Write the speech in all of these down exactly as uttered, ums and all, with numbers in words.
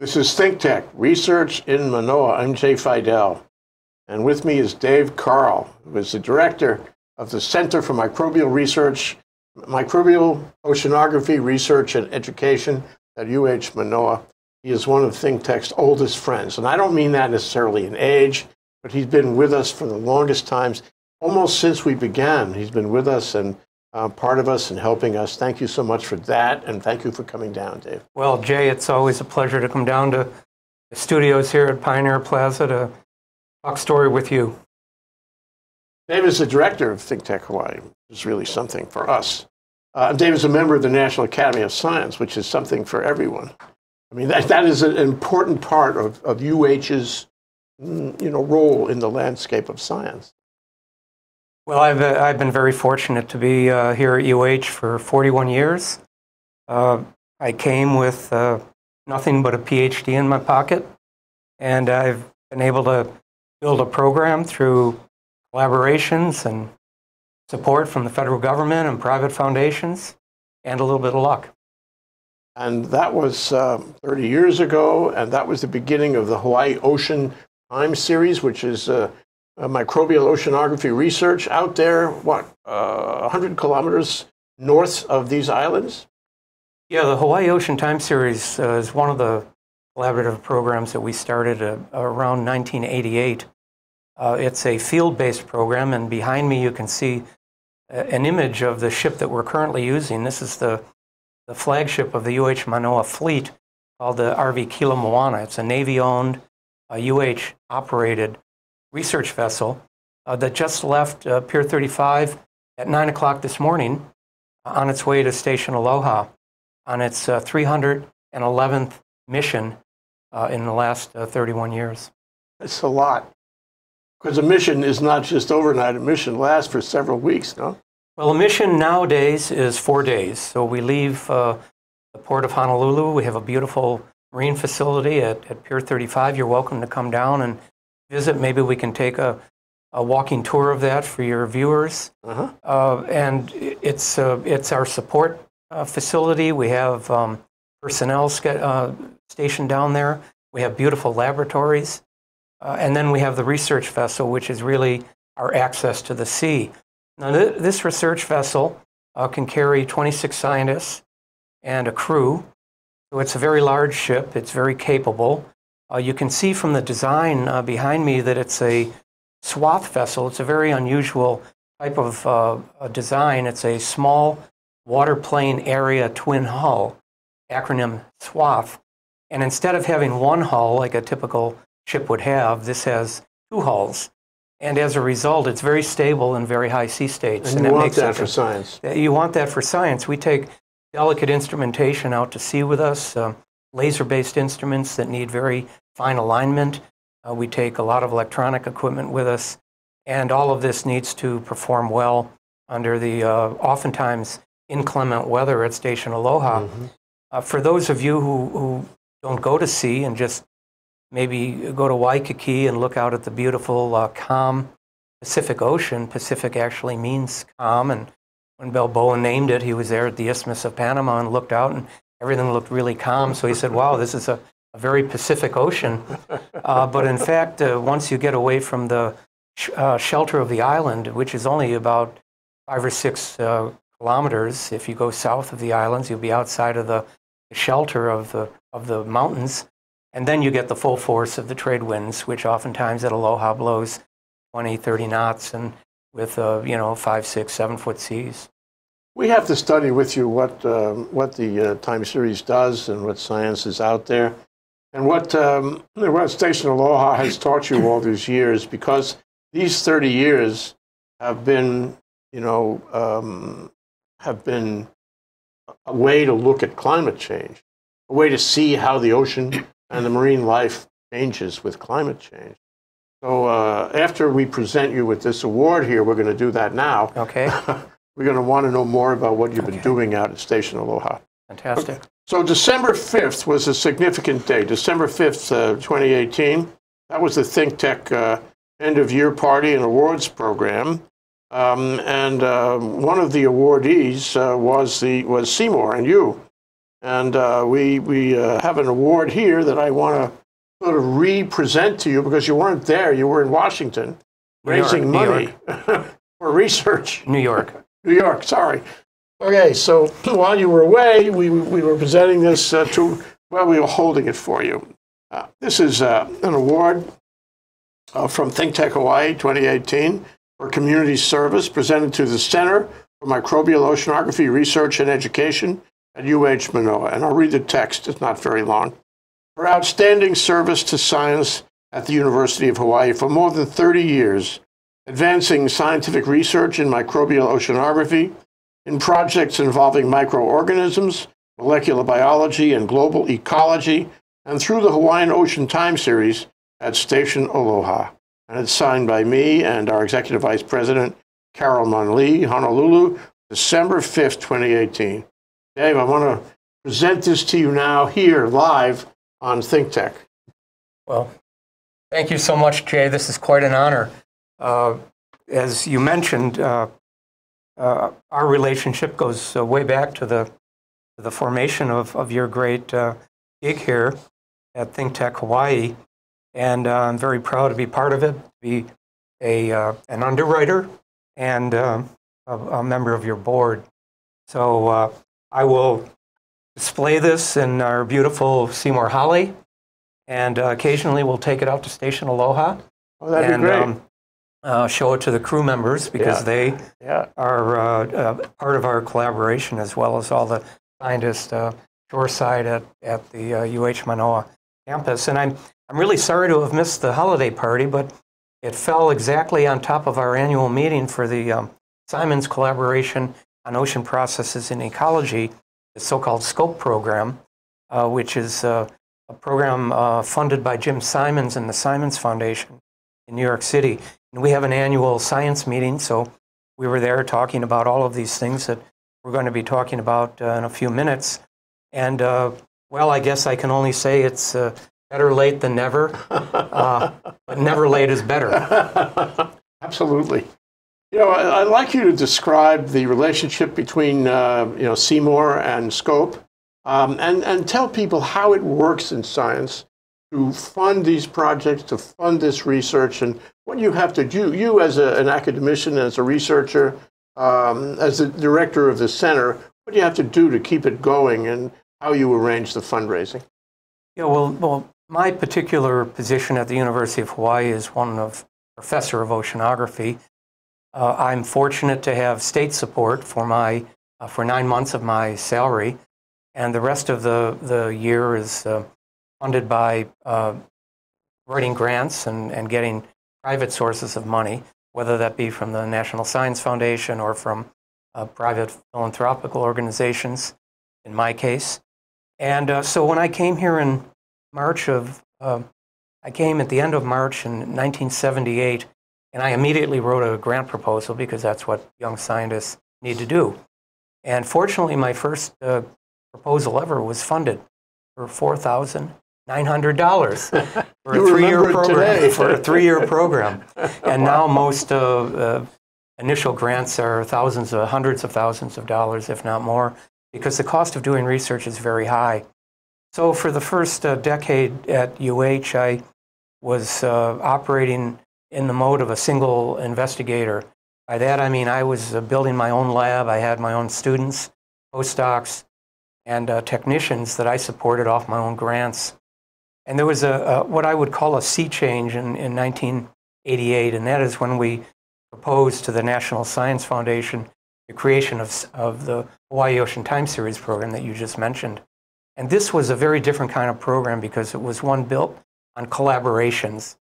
This is ThinkTech Research in Manoa. I'm Jay Fidell, and with me is Dave Karl, who is the director of the Center for Microbial Research, Microbial Oceanography Research and Education at U H Manoa. He is one of ThinkTech's oldest friends, and I don't mean that necessarily in age, but he's been with us for the longest times, almost since we began. He's been with us and Uh, part of us and helping us. Thank you so much for that, and thank you for coming down, Dave. Well, Jay, it's always a pleasure to come down to the studios here at Pioneer Plaza to talk story with you. Dave is the director of ThinkTech Hawaii, which is really something for us. Uh, Dave is a member of the National Academy of Science, which is something for everyone. I mean, that, that is an important part of, of UH's you know, role in the landscape of science. Well, I've, uh, I've been very fortunate to be uh, here at U H for forty-one years. Uh, I came with uh, nothing but a PhD in my pocket, and I've been able to build a program through collaborations and support from the federal government and private foundations, and a little bit of luck. And that was um, thirty years ago, and that was the beginning of the Hawaii Ocean Time Series, which is uh, Uh, microbial oceanography research out there, what, uh, one hundred kilometers north of these islands? Yeah, the Hawaii Ocean Time Series uh, is one of the collaborative programs that we started uh, around nineteen eighty-eight. Uh, it's a field-based program, and behind me you can see a, an image of the ship that we're currently using. This is the, the flagship of the U H Manoa fleet called the R V Kilamoana. It's a Navy-owned, uh, U H-operated research vessel uh, that just left uh, Pier thirty-five at nine o'clock this morning uh, on its way to Station Aloha on its uh, three hundred eleventh mission uh, in the last uh, thirty-one years. That's a lot, because a mission is not just overnight. A mission lasts for several weeks, no? Well, a mission nowadays is four days. So we leave uh, the port of Honolulu. We have a beautiful marine facility at, at Pier thirty-five. You're welcome to come down and visit. Maybe we can take a, a walking tour of that for your viewers. Uh-huh. uh, and it's, uh, it's our support uh, facility. We have um, personnel uh, stationed down there. We have beautiful laboratories. Uh, and then we have the research vessel, which is really our access to the sea. Now, th this research vessel uh, can carry twenty-six scientists and a crew. So it's a very large ship. It's very capable. Uh, you can see from the design uh, behind me that it's a SWATH vessel. It's a very unusual type of uh, design. It's a small waterplane area twin hull, acronym SWATH. And instead of having one hull like a typical ship would have, this has two hulls. And as a result, it's very stable in very high sea states. And, and you want that for science. You want that for science. We take delicate instrumentation out to sea with us. Uh, laser-based instruments that need very fine alignment. Uh, we take a lot of electronic equipment with us, and all of this needs to perform well under the uh, oftentimes inclement weather at Station Aloha. Mm-hmm. uh, for those of you who, who don't go to sea and just maybe go to Waikiki and look out at the beautiful uh, calm Pacific Ocean, Pacific actually means calm, and when Balboa named it, he was there at the Isthmus of Panama and looked out, and everything looked really calm, so he said, wow, this is a, a very Pacific Ocean. Uh, but in fact, uh, once you get away from the sh uh, shelter of the island, which is only about five or six uh, kilometers, if you go south of the islands, you'll be outside of the shelter of the, of the mountains, and then you get the full force of the trade winds, which oftentimes at Aloha blows twenty, thirty knots, and with, uh, you know, five, six, seven-foot seas. We have to study with you what, um, what the uh, time series does and what science is out there and what, um, what Station Aloha has taught you all these years, because these thirty years have been, you know, um, have been a way to look at climate change, a way to see how the ocean and the marine life changes with climate change. So uh, after we present you with this award here, we're going to do that now. Okay. We're going to want to know more about what you've okay. been doing out at Station Aloha. Fantastic. Okay. So December fifth was a significant day. December fifth, uh, twenty eighteen. That was the ThinkTech uh, end-of-year party and awards program. Um, and uh, one of the awardees uh, was the was C-MORE and you. And uh, we, we uh, have an award here that I want to sort of re-present to you because you weren't there. You were in Washington raising money for research. New York. New York, sorry. Okay, so while you were away, we, we were presenting this uh, to, well, we were holding it for you. Uh, this is uh, an award uh, from ThinkTech Hawaii twenty eighteen for community service presented to the Center for Microbial Oceanography, Research and Education at U H Manoa. And I'll read the text, it's not very long. For outstanding service to science at the University of Hawaii for more than thirty years, advancing scientific research in microbial oceanography, in projects involving microorganisms, molecular biology, and global ecology, and through the Hawaii Ocean Time Series at Station Aloha. And it's signed by me and our Executive Vice President, Carol Munley, Honolulu, December fifth, twenty eighteen. Dave, I want to present this to you now here, live on ThinkTech. Well, thank you so much, Jay. This is quite an honor. Uh, as you mentioned, uh, Uh, our relationship goes uh, way back to the, to the formation of, of your great uh, gig here at ThinkTech Hawaii. And uh, I'm very proud to be part of it, to be a, uh, an underwriter and uh, a, a member of your board. So uh, I will display this in our beautiful C more Hale, and uh, occasionally we'll take it out to Station Aloha. Oh, that'd and, be great. Um, Uh, show it to the crew members because yeah. they yeah. are uh, uh, part of our collaboration, as well as all the scientists uh, shoreside at, at the uh, U H Manoa campus. And I'm, I'm really sorry to have missed the holiday party, but it fell exactly on top of our annual meeting for the um, Simons Collaboration on Ocean Processes in Ecology, the so-called SCOPE program, uh, which is uh, a program uh, funded by Jim Simons and the Simons Foundation in New York City. And we have an annual science meeting, so we were there talking about all of these things that we're going to be talking about uh, in a few minutes. And, uh, well, I guess I can only say it's uh, better late than never, uh, but never late is better. Absolutely. You know, I, I'd like you to describe the relationship between, uh, you know, C more and SCOPE, um, and, and tell people how it works in science to fund these projects, to fund this research, and what you have to do, you as a, an academician, as a researcher, um, as the director of the center, what do you have to do to keep it going and how you arrange the fundraising? Yeah, well, well my particular position at the University of Hawaii is one of professor of oceanography. Uh, I'm fortunate to have state support for, my, uh, for nine months of my salary, and the rest of the, the year is uh, funded by uh, writing grants and, and getting private sources of money, whether that be from the National Science Foundation or from uh, private philanthropical organizations, in my case. And uh, so when I came here in March of, uh, I came at the end of March in nineteen seventy-eight, and I immediately wrote a grant proposal because that's what young scientists need to do. And fortunately, my first uh, proposal ever was funded for four thousand dollars. Nine hundred dollars for a three-year program. For a three-year program, and wow. Now most uh, uh, initial grants are thousands, of, hundreds of thousands of dollars, if not more, because the cost of doing research is very high. So for the first uh, decade at U H, I was uh, operating in the mode of a single investigator. By that I mean I was uh, building my own lab. I had my own students, postdocs, and uh, technicians that I supported off my own grants. And there was a, a, what I would call a sea change in, in nineteen eighty-eight, and that is when we proposed to the National Science Foundation the creation of, of the Hawaii Ocean Time Series program that you just mentioned. And this was a very different kind of program because it was one built on collaborations.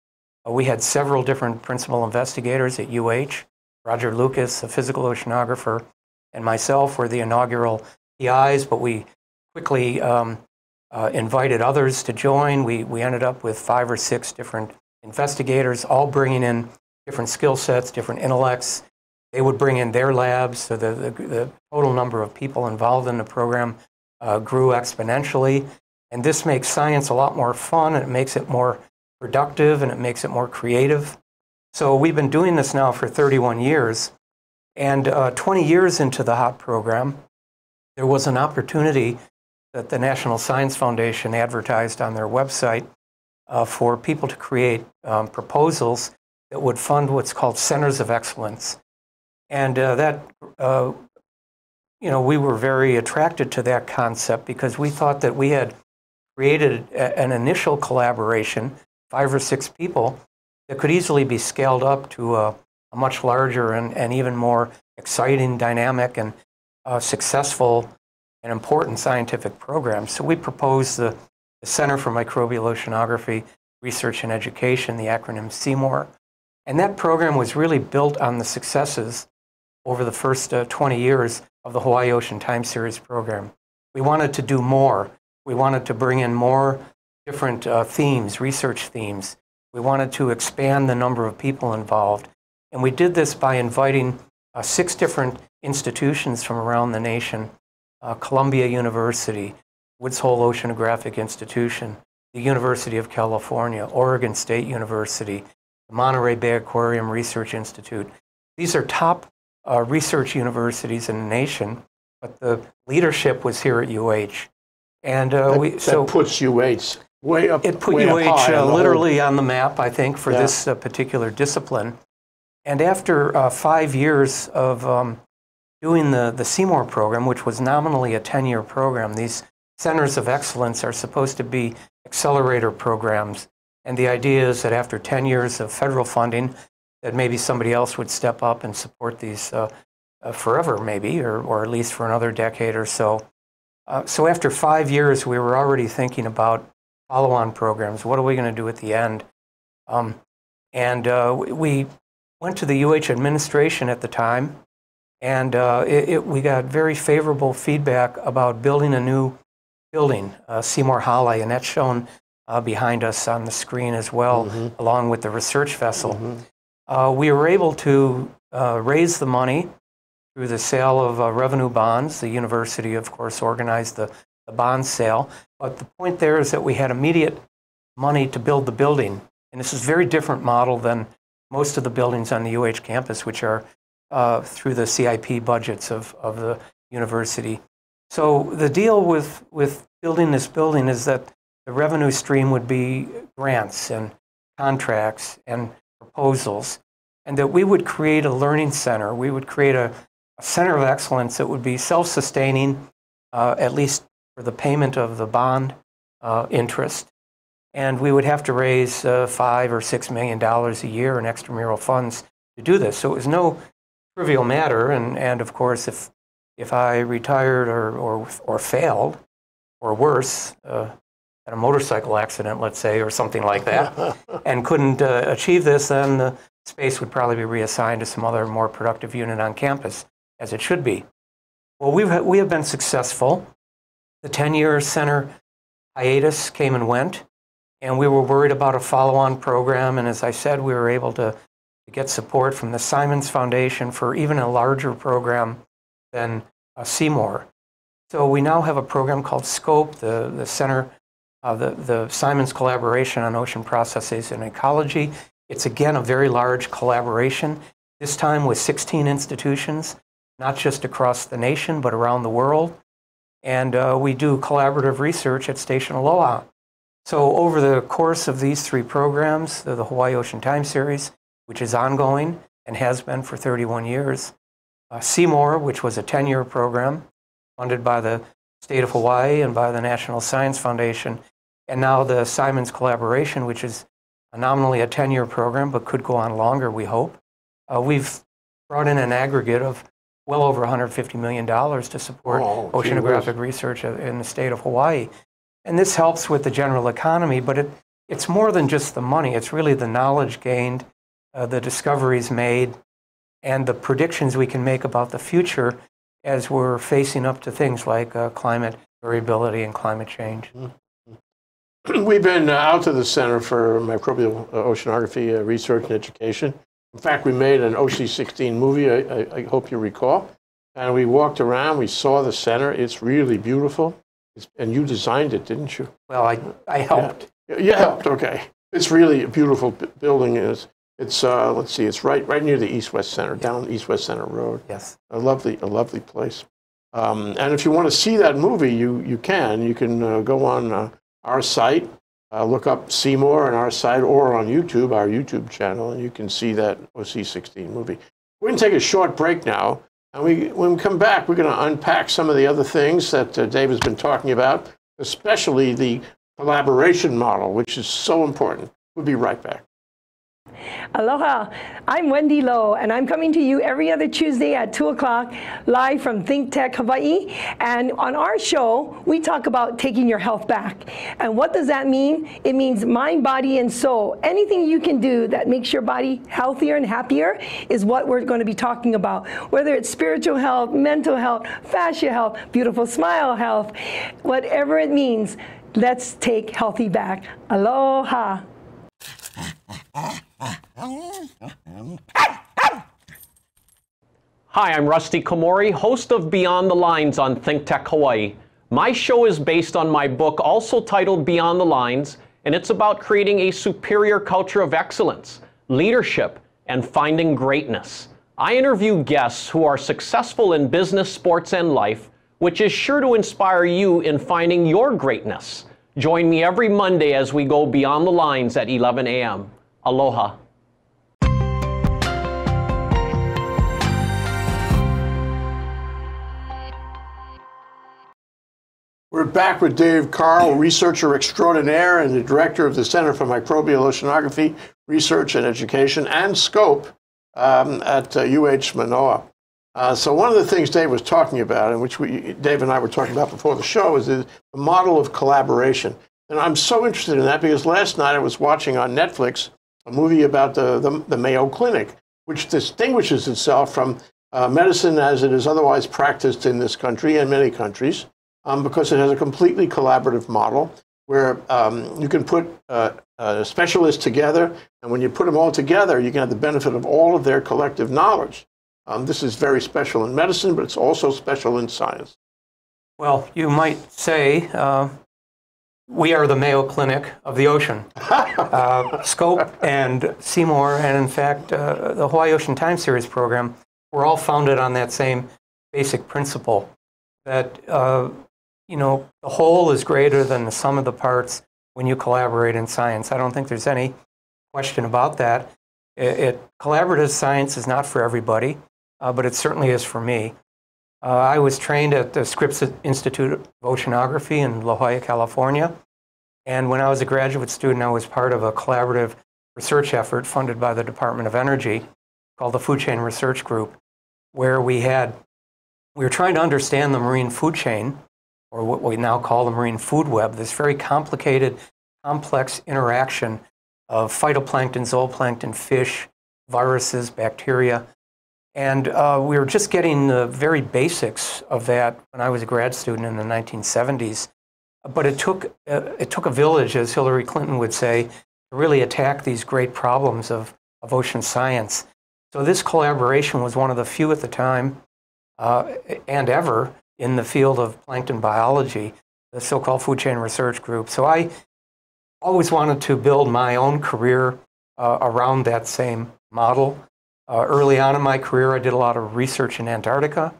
Uh, we had several different principal investigators at U H. Roger Lucas, a physical oceanographer, and myself were the inaugural P Is, but we quickly um, Uh, invited others to join. We, we ended up with five or six different investigators, all bringing in different skill sets, different intellects. They would bring in their labs, so the, the, the total number of people involved in the program uh, grew exponentially. And this makes science a lot more fun, and it makes it more productive, and it makes it more creative. So we've been doing this now for thirty-one years. And uh, twenty years into the HOT program, there was an opportunity that the National Science Foundation advertised on their website uh, for people to create um, proposals that would fund what's called centers of excellence. And uh, that, uh, you know, we were very attracted to that concept because we thought that we had created a, an initial collaboration, five or six people, that could easily be scaled up to a, a much larger and, and even more exciting, dynamic, and uh, successful and important scientific program. So we proposed the, the Center for Microbial Oceanography, Research and Education, the acronym C more. And that program was really built on the successes over the first uh, twenty years of the Hawaii Ocean Time Series program. We wanted to do more. We wanted to bring in more different uh, themes, research themes. We wanted to expand the number of people involved. And we did this by inviting uh, six different institutions from around the nation, uh, Columbia University, Woods Hole Oceanographic Institution, the University of California, Oregon State University, the Monterey Bay Aquarium Research Institute. These are top Uh, research universities in the nation, but the leadership was here at U H, and uh, that, we so that puts U H way up. It put U H uh, on literally on the map, I think, for yeah. this uh, particular discipline. And after uh, five years of um, doing the the C more program, which was nominally a ten year program, these centers of excellence are supposed to be accelerator programs, and the idea is that after ten years of federal funding, that maybe somebody else would step up and support these uh, uh, forever, maybe, or, or at least for another decade or so. Uh, so after five years, we were already thinking about follow-on programs. What are we going to do at the end? Um, and uh, we went to the U H administration at the time, and uh, it, it, we got very favorable feedback about building a new building, uh, C more Hale, and that's shown uh, behind us on the screen as well, mm-hmm. along with the research vessel. Mm-hmm. Uh, we were able to uh, raise the money through the sale of uh, revenue bonds. The university, of course, organized the, the bond sale. But the point there is that we had immediate money to build the building. And this is a very different model than most of the buildings on the U H campus, which are uh, through the C I P budgets of, of the university. So the deal with, with building this building is that the revenue stream would be grants and contracts and proposals, and that we would create a learning center. We would create a, a center of excellence that would be self-sustaining, uh, at least for the payment of the bond uh, interest. And we would have to raise uh, five or six million dollars a year in extramural funds to do this. So it was no trivial matter. And, and of course, if, if I retired or, or, or failed, or worse, uh, at a motorcycle accident, let's say, or something like that, and couldn't uh, achieve this, then the space would probably be reassigned to some other more productive unit on campus, as it should be. Well, we've, we have been successful. The ten year center hiatus came and went, and we were worried about a follow-on program, and as I said, we were able to, to get support from the Simons Foundation for even a larger program than uh, C more. So we now have a program called SCOPE, the, the center Uh, the, the Simons Collaboration on Ocean Processes in Ecology. It's again a very large collaboration, this time with sixteen institutions, not just across the nation, but around the world. And uh, we do collaborative research at Station Aloha. So over the course of these three programs, the, the Hawaii Ocean Time Series, which is ongoing and has been for thirty-one years, uh, C more, which was a ten year program funded by the State of Hawaii and by the National Science Foundation, and now the Simons Collaboration, which is nominally a ten year program, but could go on longer, we hope. Uh, we've brought in an aggregate of well over one hundred fifty million dollars to support oh, oceanographic research in the state of Hawaii. And this helps with the general economy, but it, it's more than just the money. It's really the knowledge gained, uh, the discoveries made, and the predictions we can make about the future as we're facing up to things like uh, climate variability and climate change. We've been uh, out to the Center for Microbial Oceanography uh, Research and Education. In fact, we made an O C sixteen movie, I, I hope you recall, and we walked around, we saw the center. It's really beautiful, it's, and you designed it, didn't you? Well, I, I helped. Yeah. You helped, okay. It's really a beautiful building. It's, It's, uh, let's see, it's right, right near the East-West Center, yeah. down East-West Center Road. Yes. A lovely, a lovely place. Um, and if you want to see that movie, you, you can. You can uh, go on uh, our site, uh, look up C more on our site, or on YouTube, our YouTube channel, and you can see that O C sixteen movie. We're going to take a short break now. And we, when we come back, we're going to unpack some of the other things that uh, Dave has been talking about, especially the collaboration model, which is so important. We'll be right back. Aloha, I'm Wendy Lowe, and I'm coming to you every other Tuesday at two o'clock live from ThinkTech Hawaii. And on our show, we talk about taking your health back. And what does that mean? It means mind, body, and soul. Anything you can do that makes your body healthier and happier is what we're going to be talking about. Whether it's spiritual health, mental health, fascia health, beautiful smile health, whatever it means, let's take healthy back. Aloha. Hi, I'm Rusty Komori, host of Beyond the Lines on ThinkTech Hawaii. My show is based on my book, also titled Beyond the Lines, and it's about creating a superior culture of excellence, leadership, and finding greatness. I interview guests who are successful in business, sports, and life, which is sure to inspire you in finding your greatness. Join me every Monday as we go Beyond the Lines at eleven a m Aloha. We're back with Dave Karl, researcher extraordinaire and the director of the Center for Microbial Oceanography, Research and Education, and SCOPE um, at uh, U H Manoa. Uh, so one of the things Dave was talking about, and which we, Dave and I were talking about before the show, is the model of collaboration. And I'm so interested in that because last night I was watching on Netflix a movie about the, the, the Mayo Clinic, which distinguishes itself from uh, medicine as it is otherwise practiced in this country and many countries, um, because it has a completely collaborative model where um, you can put uh, uh, specialists together, and when you put them all together, you can have the benefit of all of their collective knowledge. Um, this is very special in medicine, but it's also special in science. Well, you might say uh, we are the Mayo Clinic of the ocean. uh, SCOPE and C more, and in fact, uh, the Hawaii Ocean Time Series program, were all founded on that same basic principle that, uh, you know, the whole is greater than the sum of the parts when you collaborate in science. I don't think there's any question about that. It, it, collaborative science is not for everybody. Uh, but it certainly is for me. Uh, I was trained at the Scripps Institute of Oceanography in La Jolla, California. And when I was a graduate student, I was part of a collaborative research effort funded by the Department of Energy called the Food Chain Research Group, where we had, we were trying to understand the marine food chain, or what we now call the marine food web, this very complicated, complex interaction of phytoplankton, zooplankton, fish, viruses, bacteria. And uh, we were just getting the very basics of that when I was a grad student in the nineteen seventies. But it took, uh, it took a village, as Hillary Clinton would say, to really attack these great problems of, of ocean science. So this collaboration was one of the few at the time, uh, and ever, in the field of plankton biology, the so-called Food Chain Research Group. So I always wanted to build my own career uh, around that same model. Uh, early on in my career, I did a lot of research in Antarctica.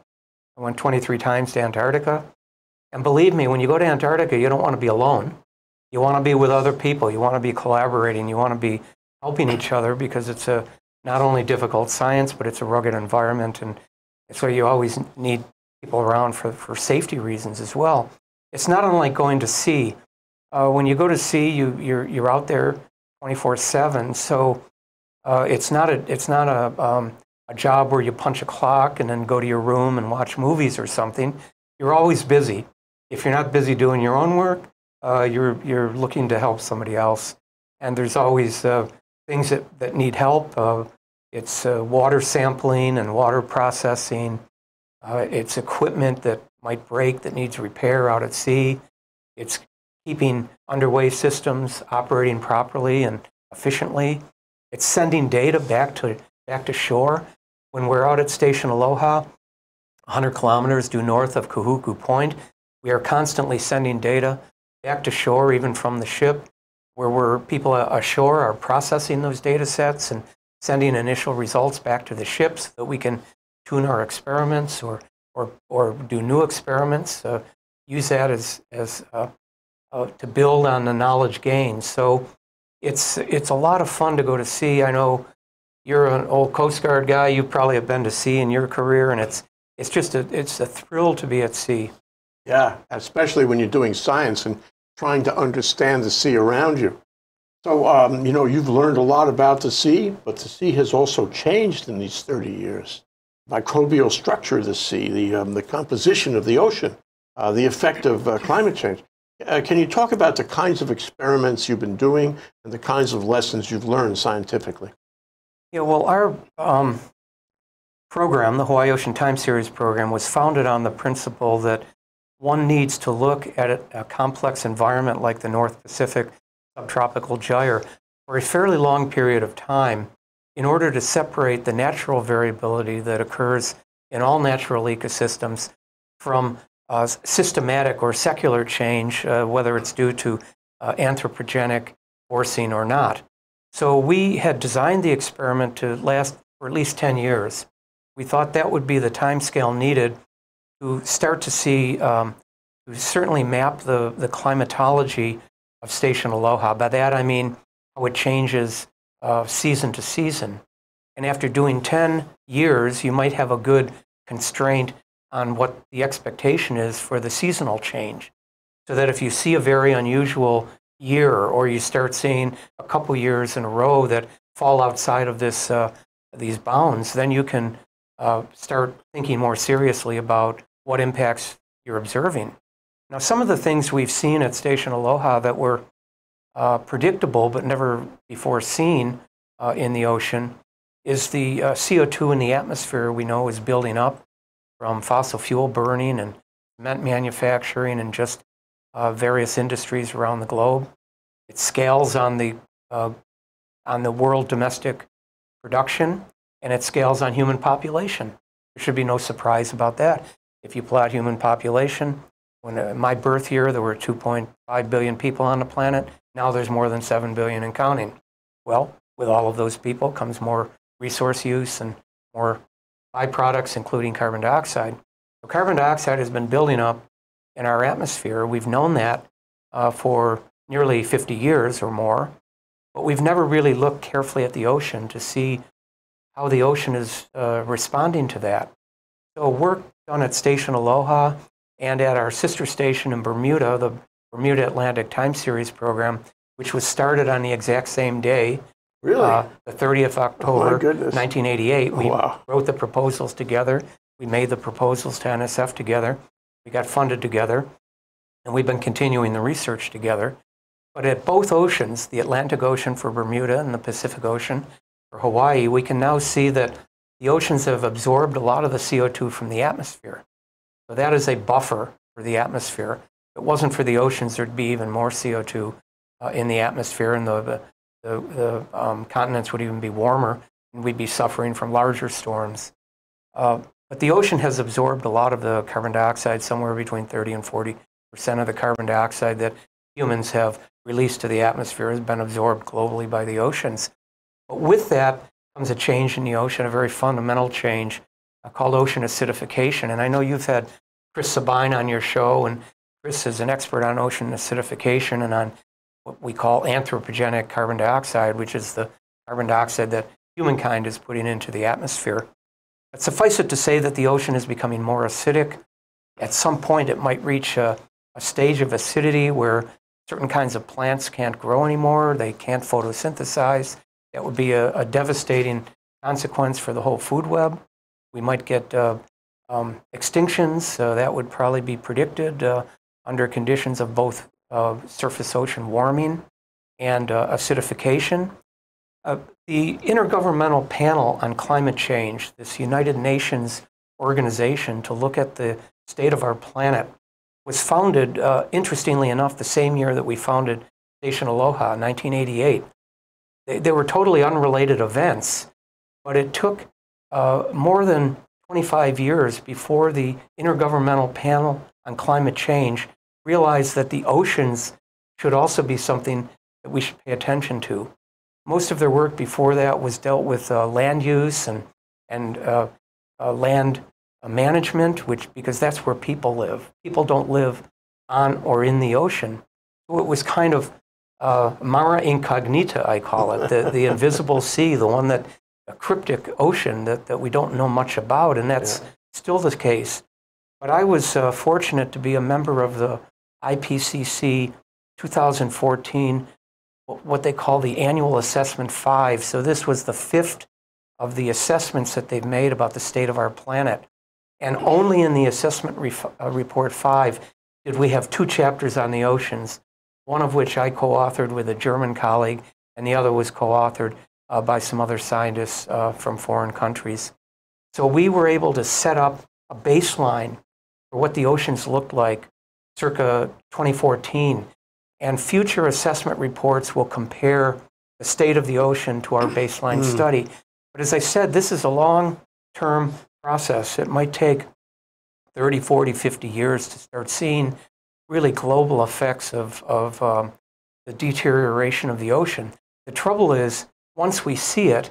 I went twenty-three times to Antarctica. And believe me, when you go to Antarctica, you don't want to be alone. You want to be with other people. You want to be collaborating. You want to be helping each other because it's a not only difficult science, but it's a rugged environment. And so you always need people around for, for safety reasons as well. It's not unlike going to sea. Uh, when you go to sea, you, you're, you're out there twenty-four seven. So Uh, it's not a it's not a um, a job where you punch a clock and then go to your room and watch movies or something. You're always busy. If you're not busy doing your own work, uh, you're you're looking to help somebody else. And there's always uh, things that that need help. Uh, it's uh, water sampling and water processing. Uh, it's equipment that might break that needs repair out at sea. It's keeping underway systems operating properly and efficiently. It's sending data back to, back to shore. When we're out at Station Aloha, one hundred kilometers due north of Kuhuku Point, we are constantly sending data back to shore, even from the ship, where we're, people ashore are processing those data sets and sending initial results back to the ship so that we can tune our experiments or or, or do new experiments, uh, use that as, as uh, uh, to build on the knowledge gained. So it's, it's a lot of fun to go to sea. I know you're an old Coast Guard guy. You probably have been to sea in your career, and it's, it's just a, it's a thrill to be at sea. Yeah, especially when you're doing science and trying to understand the sea around you. So, um, you know, you've learned a lot about the sea, but the sea has also changed in these thirty years. Microbial structure of the sea, the, um, the composition of the ocean, uh, the effect of uh, climate change. Uh, can you talk about the kinds of experiments you've been doing and the kinds of lessons you've learned scientifically? Yeah, well, our um, program, the Hawaii Ocean Time Series program, was founded on the principle that one needs to look at a complex environment like the North Pacific subtropical gyre for a fairly long period of time in order to separate the natural variability that occurs in all natural ecosystems from uh, systematic or secular change, uh, whether it's due to uh, anthropogenic forcing or not. So we had designed the experiment to last for at least ten years. We thought that would be the time scale needed to start to see, um, to certainly map the, the climatology of Station Aloha. By that I mean how it changes uh, season to season. And after doing ten years, you might have a good constraint on what the expectation is for the seasonal change. So that if you see a very unusual year, or you start seeing a couple years in a row that fall outside of this, uh, these bounds, then you can uh, start thinking more seriously about what impacts you're observing. Now, some of the things we've seen at Station Aloha that were uh, predictable but never before seen uh, in the ocean is the uh, C O two in the atmosphere we know is building up from fossil fuel burning and cement manufacturing and just uh, various industries around the globe. It scales on the, uh, on the world domestic production, and it scales on human population. There should be no surprise about that. If you plot human population, when uh, my birth year, there were two point five billion people on the planet. Now there's more than seven billion and counting. Well, with all of those people comes more resource use and more byproducts, including carbon dioxide. So carbon dioxide has been building up in our atmosphere. We've known that uh, for nearly fifty years or more, but we've never really looked carefully at the ocean to see how the ocean is uh, responding to that. So work done at Station Aloha and at our sister station in Bermuda, the Bermuda Atlantic Time Series program, which was started on the exact same day, really, uh, the thirtieth of October, oh nineteen eighty-eight. We oh, wow. wrote the proposals together. We made the proposals to N S F together. We got funded together, and we've been continuing the research together. But at both oceans, the Atlantic Ocean for Bermuda and the Pacific Ocean for Hawaii, we can now see that the oceans have absorbed a lot of the C O two from the atmosphere. So that is a buffer for the atmosphere. If it wasn't for the oceans, there'd be even more C O two uh, in the atmosphere, and the, the, the um, continents would even be warmer, and we'd be suffering from larger storms. Uh, but the ocean has absorbed a lot of the carbon dioxide, somewhere between thirty and forty percent of the carbon dioxide that humans have released to the atmosphere has been absorbed globally by the oceans. But with that comes a change in the ocean, a very fundamental change, called ocean acidification. And I know you've had Chris Sabine on your show, and Chris is an expert on ocean acidification and on what we call anthropogenic carbon dioxide, which is the carbon dioxide that humankind is putting into the atmosphere. But suffice it to say that the ocean is becoming more acidic. At some point, it might reach a, a stage of acidity where certain kinds of plants can't grow anymore. They can't photosynthesize. That would be a, a devastating consequence for the whole food web. We might get uh, um, extinctions. Uh, that would probably be predicted uh, under conditions of both uh, surface ocean warming and uh, acidification. Uh, the Intergovernmental Panel on Climate Change, this United Nations organization to look at the state of our planet, was founded, uh, interestingly enough, the same year that we founded Station Aloha, nineteen eighty-eight. They, they were totally unrelated events, but it took Uh, more than twenty-five years before the Intergovernmental Panel on Climate Change realized that the oceans should also be something that we should pay attention to. Most of their work before that was dealt with uh, land use and, and uh, uh, land management, which because that's where people live. People don't live on or in the ocean. So it was kind of uh, mara incognita, I call it, the, the invisible sea, the one that, a cryptic ocean that, that we don't know much about, and that's yeah. still the case. But I was uh, fortunate to be a member of the I P C C two thousand fourteen, what they call the Annual Assessment five. So this was the fifth of the assessments that they've made about the state of our planet. And only in the Assessment uh, Report five did we have two chapters on the oceans, one of which I co-authored with a German colleague, and the other was co-authored uh, by some other scientists uh, from foreign countries. So we were able to set up a baseline for what the oceans looked like circa twenty fourteen. And future assessment reports will compare the state of the ocean to our baseline mm. study. But as I said, this is a long-term process. It might take thirty, forty, fifty years to start seeing really global effects of, of um, the deterioration of the ocean. The trouble is, once we see it,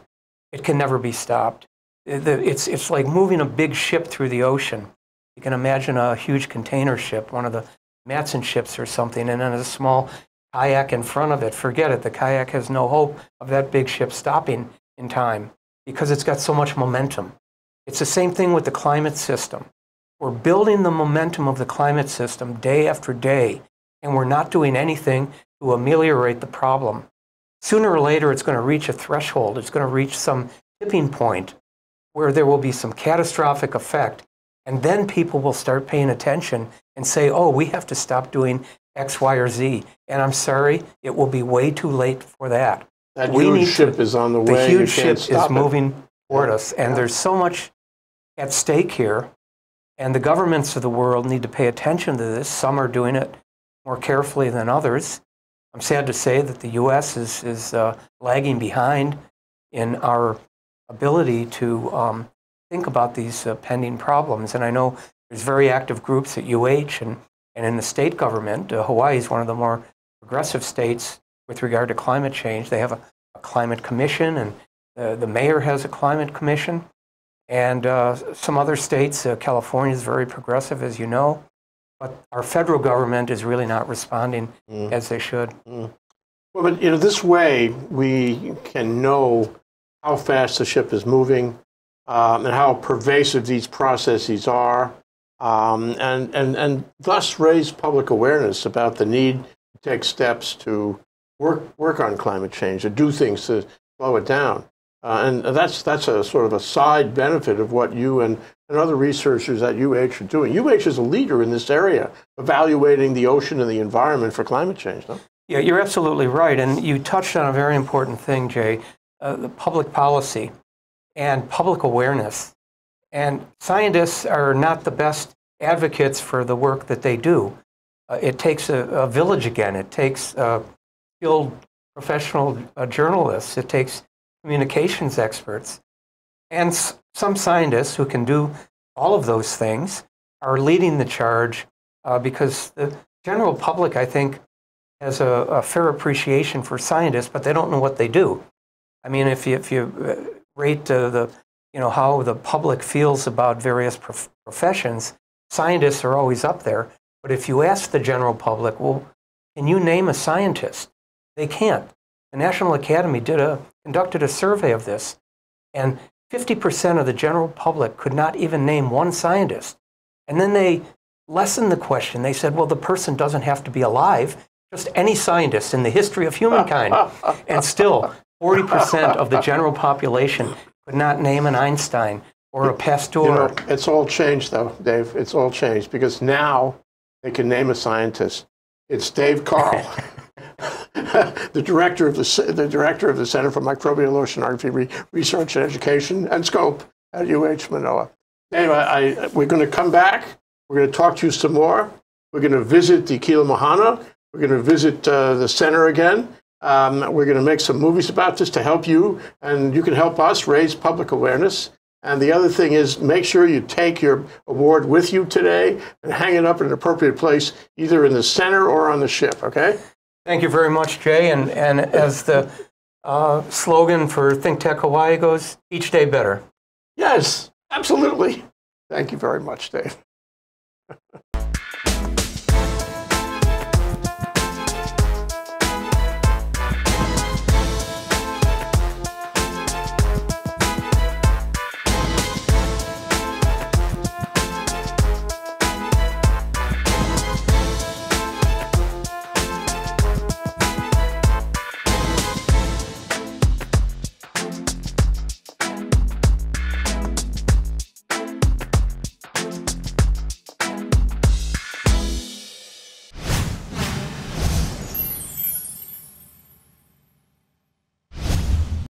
it can never be stopped. It's, it's like moving a big ship through the ocean. You can imagine a huge container ship, one of the Matson ships or something, and then a small kayak in front of it. Forget it. The kayak has no hope of that big ship stopping in time because it's got so much momentum. It's the same thing with the climate system. We're building the momentum of the climate system day after day, and we're not doing anything to ameliorate the problem. Sooner or later, it's going to reach a threshold. It's going to reach some tipping point where there will be some catastrophic effect. And then people will start paying attention and say, oh, we have to stop doing X, Y, or Z. And I'm sorry, it will be way too late for that. That we huge need ship to, is on the, the way. The huge ship is moving it. toward us. And yeah. there's so much at stake here. And the governments of the world need to pay attention to this. Some are doing it more carefully than others. I'm sad to say that the U S is, is uh, lagging behind in our ability to um, think about these uh, pending problems. And I know there's very active groups at U H and, and in the state government. Uh, Hawaii is one of the more progressive states with regard to climate change. They have a, a climate commission, and uh, the mayor has a climate commission. And uh, some other states, uh, California is very progressive, as you know. But our federal government is really not responding mm. as they should. Mm. Well, but you know, this way we can know how fast the ship is moving, Um, and how pervasive these processes are, um, and, and, and thus raise public awareness about the need to take steps to work, work on climate change, to do things to slow it down. Uh, and that's, that's a sort of a side benefit of what you and, and other researchers at U H are doing. U H is a leader in this area, evaluating the ocean and the environment for climate change. No? Yeah, you're absolutely right. And you touched on a very important thing, Jay, uh, the public policy and public awareness. And scientists are not the best advocates for the work that they do. Uh, it takes a, a village again. It takes uh, skilled professional uh, journalists. It takes communications experts. And s some scientists who can do all of those things are leading the charge uh, because the general public, I think, has a, a fair appreciation for scientists, but they don't know what they do. I mean, if you, if you uh, rate uh, the, you know, how the public feels about various prof professions, scientists are always up there. But if you ask the general public, well, can you name a scientist? They can't. The National Academy did a, conducted a survey of this, and fifty percent of the general public could not even name one scientist. And then they lessened the question. They said, well, the person doesn't have to be alive, just any scientist in the history of humankind. And still, forty percent of the general population could not name an Einstein or a Pasteur. You know, it's all changed, though, Dave. It's all changed, because now they can name a scientist. It's Dave Karl, the, director of the, the director of the Center for Microbial Oceanography Research and Education and SCOPE at U H Manoa. Dave, I, I, we're going to come back. We're going to talk to you some more. We're going to visit the Kilamoana. We're going to visit uh, the center again. Um, we're going to make some movies about this to help you, and you can help us raise public awareness. And the other thing is, make sure you take your award with you today and hang it up in an appropriate place, either in the center or on the ship, okay? Thank you very much, Jay. And, and as the uh, slogan for ThinkTech Hawaii goes, each day better. Yes, absolutely. Thank you very much, Dave.